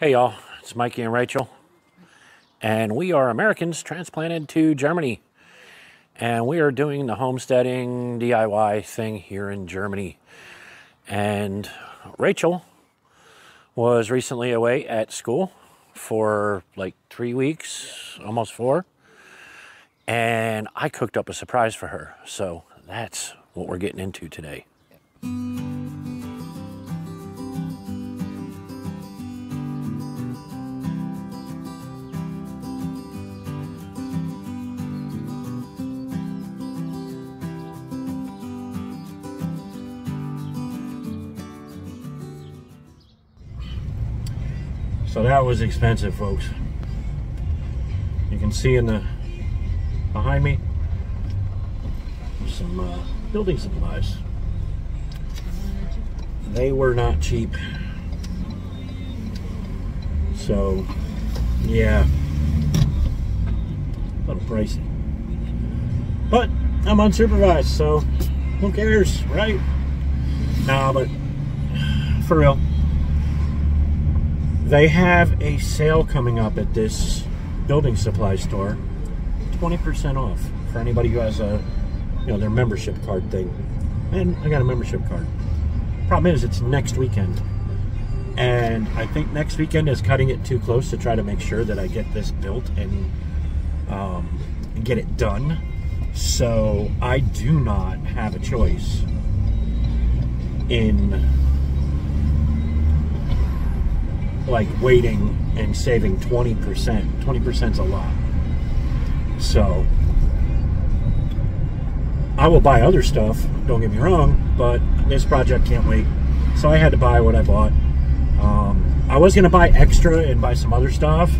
Hey y'all, it's Mikey and Rachel, and we are Americans transplanted to Germany, and we are doing the homesteading DIY thing here in Germany. And Rachel was recently away at school for like 3 weeks, almost 4, and I cooked up a surprise for her, so that's what we're getting into today. So that was expensive, folks. You can see in the behind me some building supplies. They were not cheap. So yeah, a little pricey. But I'm unsupervised, so who cares, right? Nah, but for real. They have a sale coming up at this building supply store, 20% off for anybody who has a, their membership card thing. And I got a membership card. Problem is, it's next weekend. And I think next weekend is cutting it too close to try to make sure that I get this built and get it done. So I do not have a choice in like waiting and saving 20%. 20%'s a lot. So I will buy other stuff, don't get me wrong, but this project can't wait. So I had to buy what I bought. I was gonna buy extra and buy some other stuff.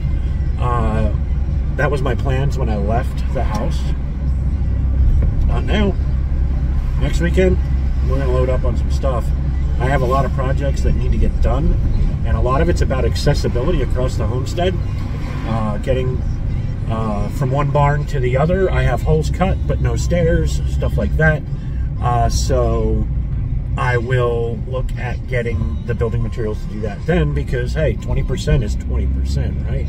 That was my plans when I left the house. Not now. Next weekend, we're gonna load up on some stuff. I have a lot of projects that need to get done, and a lot of it's about accessibility across the homestead. Getting from one barn to the other. I have holes cut, but no stairs, stuff like that. So I will look at getting the building materials to do that then, because hey, 20% is 20%, right?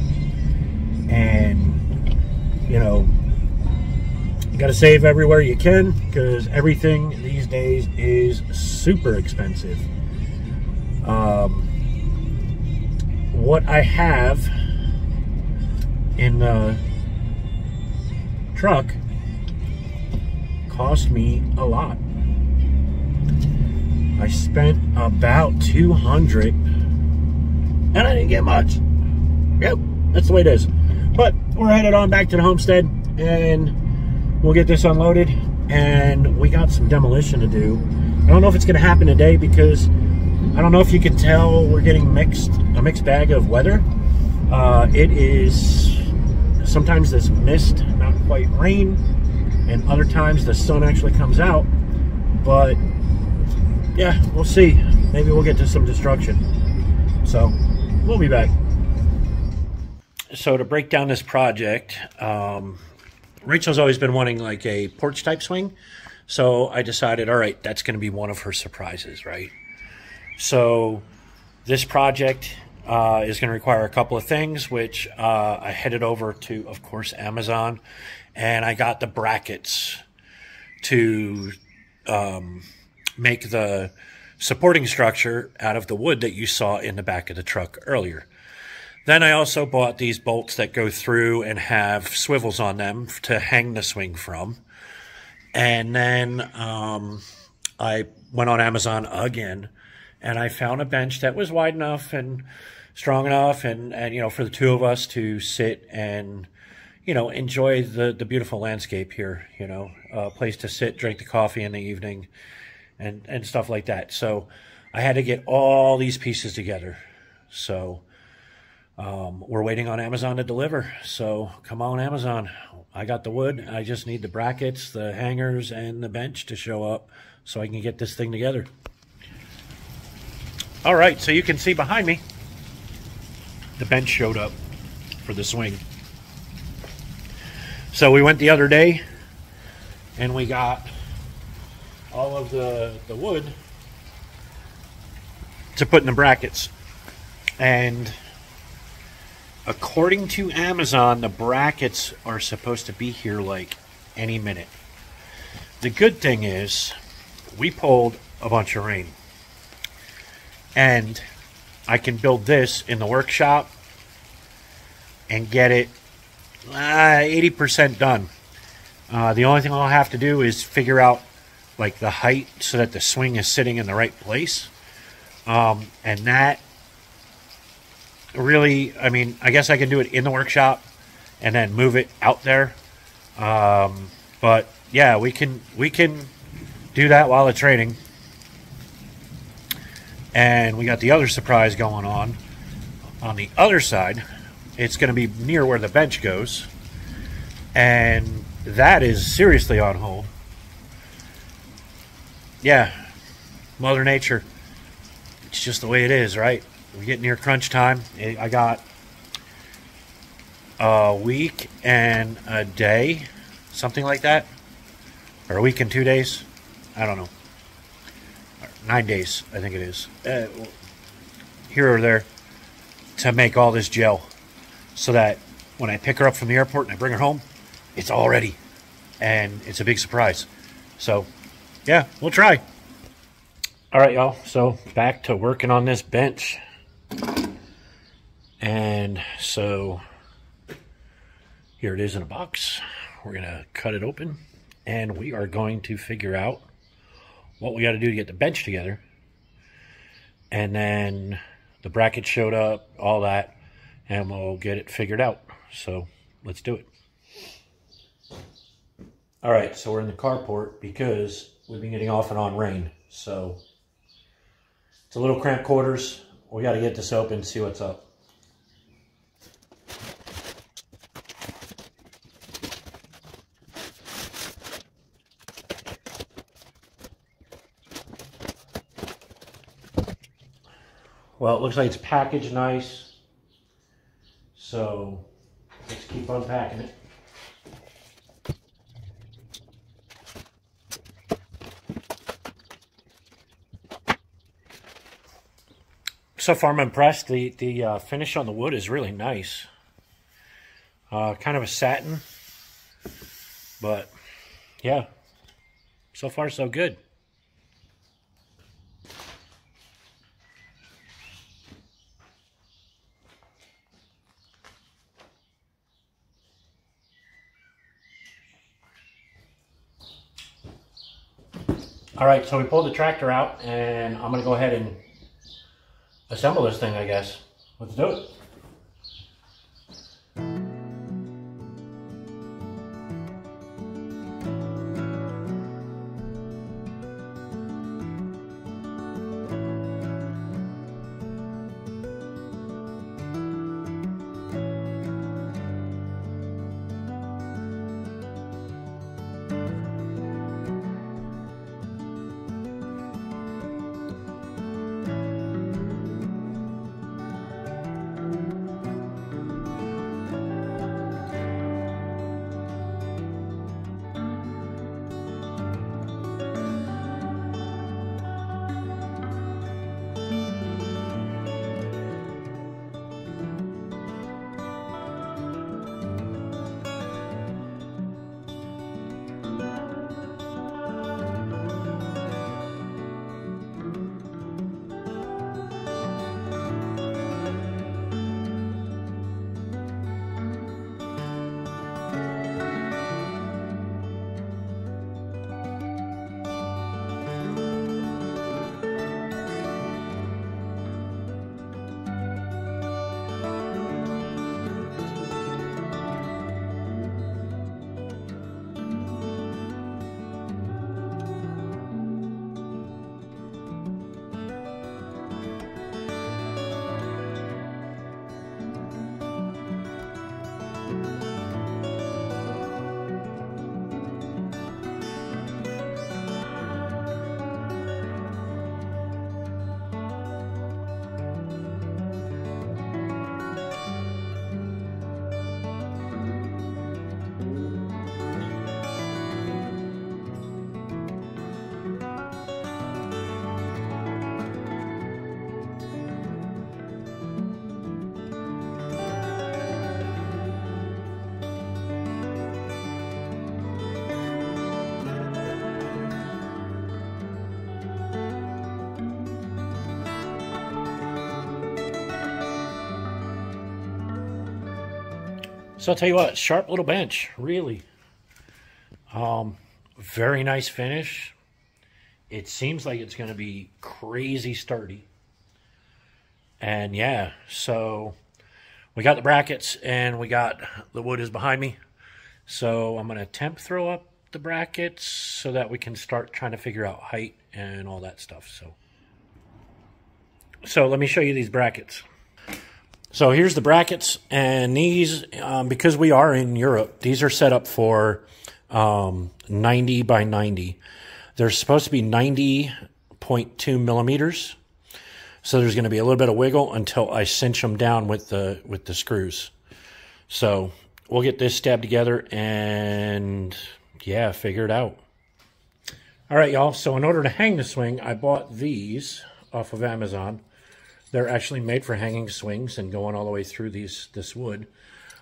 And you gotta save everywhere you can, because everything these days is super expensive. What I have in the truck cost me a lot. I spent about 200 and I didn't get much. Yep, that's the way it is. But we're headed on back to the homestead and we'll get this unloaded, and we got some demolition to do. I don't know if it's gonna happen today, because I don't know if you can tell, we're getting a mixed bag of weather. It is sometimes this mist, not quite rain, and other times the sun actually comes out. But yeah, we'll see. Maybe we'll get to some destruction. So we'll be back. So to break down this project, Rachel's always been wanting like a porch type swing. So I decided, all right, that's going to be one of her surprises, right? So this project is going to require a couple of things, which I headed over to, of course, Amazon, and I got the brackets to make the supporting structure out of the wood that you saw in the back of the truck earlier. Then I also bought these bolts that go through and have swivels on them to hang the swing from. And then I went on Amazon again, and I found a bench that was wide enough and strong enough and for the two of us to sit and, enjoy the beautiful landscape here, a place to sit, drink the coffee in the evening and stuff like that. So I had to get all these pieces together. So we're waiting on Amazon to deliver. So come on, Amazon. I got the wood. I just need the brackets, the hangers, and the bench to show up so I can get this thing together. All right, so you can see behind me, the bench showed up for the swing. So we went the other day and we got all of the wood to put in the brackets. And According to Amazon, the brackets are supposed to be here like any minute. The good thing is we pulled a bunch of rain. And I can build this in the workshop and get it 80% done. The only thing I'll have to do is figure out like the height so that the swing is sitting in the right place. And that really, I mean, I guess I can do it in the workshop and then move it out there. But yeah, we can do that while it's raining. And we got the other surprise going on the other side. It's going to be near where the bench goes, and that is seriously on hold. Yeah, Mother Nature. It's just the way it is, right? We're getting near crunch time. I got a week and a day, something like that, or a week and 2 days. I don't know. 9 days, I think it is. Here or there, to make all this gel. So that when I pick her up from the airport and I bring her home, it's all ready. And it's a big surprise. So, yeah, we'll try. All right, y'all. So, back to working on this bench. And so, here it is in a box. We're going to cut it open. And we are going to figure out what we got to do to get the bench together. And then the bracket showed up, all that. And we'll get it figured out. So let's do it. All right, so we're in the carport because we've been getting off and on rain. So it's a little cramped quarters. We got to get this open, see what's up. Well, it looks like it's packaged nice. So let's keep unpacking it. So far, I'm impressed. The finish on the wood is really nice. Kind of a satin, but yeah, so far so good. All right, so we pulled the tractor out, and I'm going to go ahead and assemble this thing, I guess. Let's do it. So I'll tell you what, sharp little bench, really. Very nice finish. It seems like it's going to be crazy sturdy. And yeah, so we got the brackets and we got the wood is behind me. So I'm going to temp throw up the brackets so that we can start trying to figure out height and all that stuff. So let me show you these brackets. So here's the brackets, and these, because we are in Europe, these are set up for 90 by 90. They're supposed to be 90.2 millimeters. So there's going to be a little bit of wiggle until I cinch them down with the screws. So we'll get this stabbed together and yeah, figure it out. All right, y'all. So in order to hang the swing, I bought these off of Amazon. They're actually made for hanging swings and going all the way through this wood.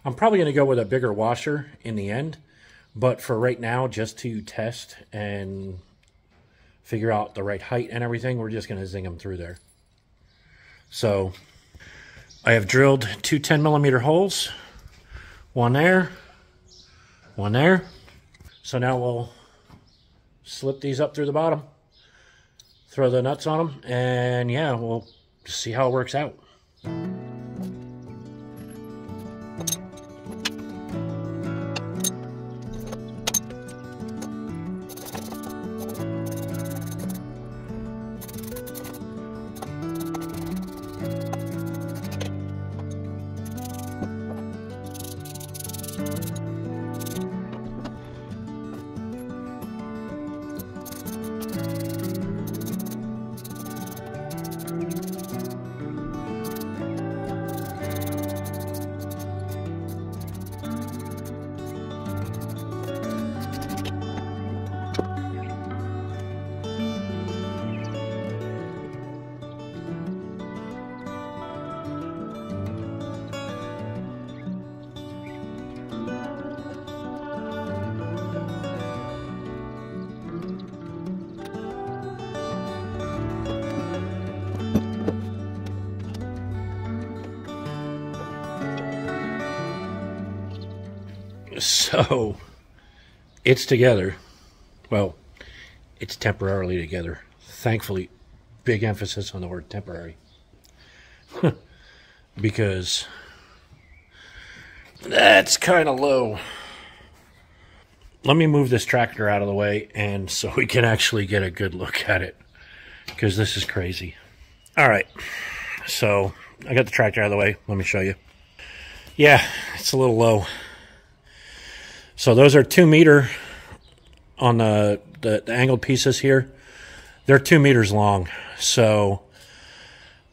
I'm probably going to go with a bigger washer in the end, but for right now, just to test and figure out the right height and everything, we're just going to zing them through there. So I have drilled two 10 millimeter holes, one there, one there. So now we'll slip these up through the bottom, throw the nuts on them, and yeah, we'll see how it works out. So it's together. Well, it's temporarily together. Thankfully, big emphasis on the word temporary. Because that's kind of low. Let me move this tractor out of the way and so we can actually get a good look at it, because this is crazy. All right. So I got the tractor out of the way. Let me show you. Yeah, it's a little low. So those are 2 meter on the angled pieces here. They're 2 meters long. So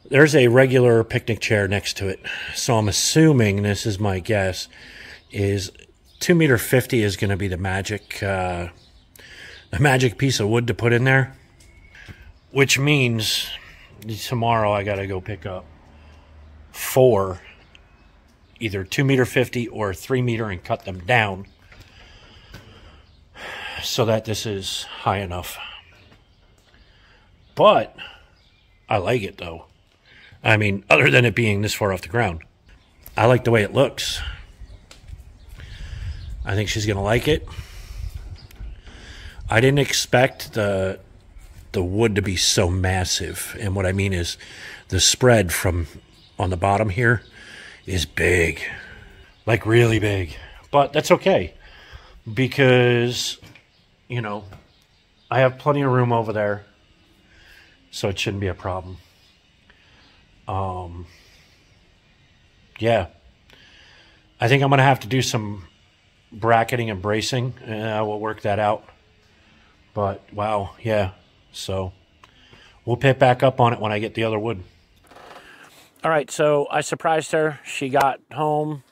there's a regular picnic chair next to it. So I'm assuming, this is my guess, is 2.50 meters is going to be the magic piece of wood to put in there. Which means tomorrow I got to go pick up four, either 2.50 meters or 3 meter, and cut them down, so that this is high enough. But I like it though. I mean, other than it being this far off the ground, I like the way it looks. I think she's gonna like it. I didn't expect the wood to be so massive. And what I mean is the spread from on the bottom here is big, like really big. But that's okay, because, you know, I have plenty of room over there, so it shouldn't be a problem. Yeah, I think I'm gonna have to do some bracketing and bracing, and I will work that out. But wow, yeah, so we'll pick back up on it when I get the other wood. All right, so I surprised her. She got home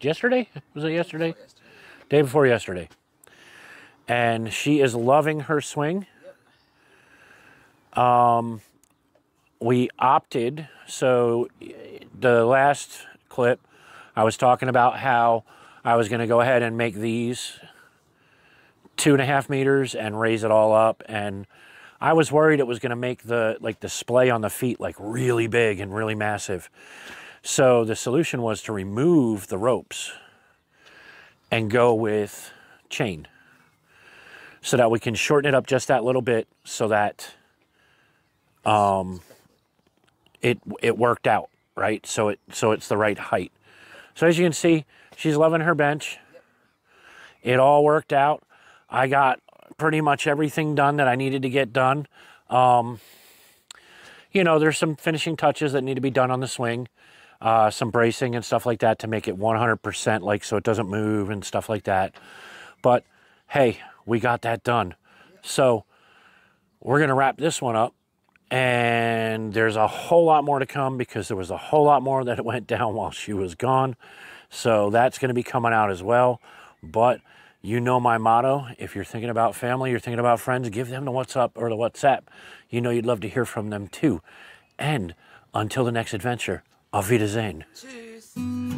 yesterday? Was it yesterday? Day before yesterday. And she is loving her swing. Yep. We opted. So the last clip, I was talking about how I was going to go ahead and make these 2.5 meters and raise it all up, and I was worried it was going to make the display on the feet like really big and really massive. So the solution was to remove the ropes and go with chain so that we can shorten it up just that little bit so that it worked out, right? So it's the right height. So as you can see, she's loving her bench. It all worked out. I got pretty much everything done that I needed to get done. You know, there's some finishing touches that need to be done on the swing. Some bracing and stuff like that to make it 100%, like, so it doesn't move and stuff like that. But hey, we got that done. So we're going to wrap this one up. And there's a whole lot more to come because there was a whole lot more that went down while she was gone. So that's going to be coming out as well. But you know my motto, if you're thinking about family, you're thinking about friends, give them the what's up or the WhatsApp. You know you'd love to hear from them too. And until the next adventure, auf Wiedersehen. Tschüss.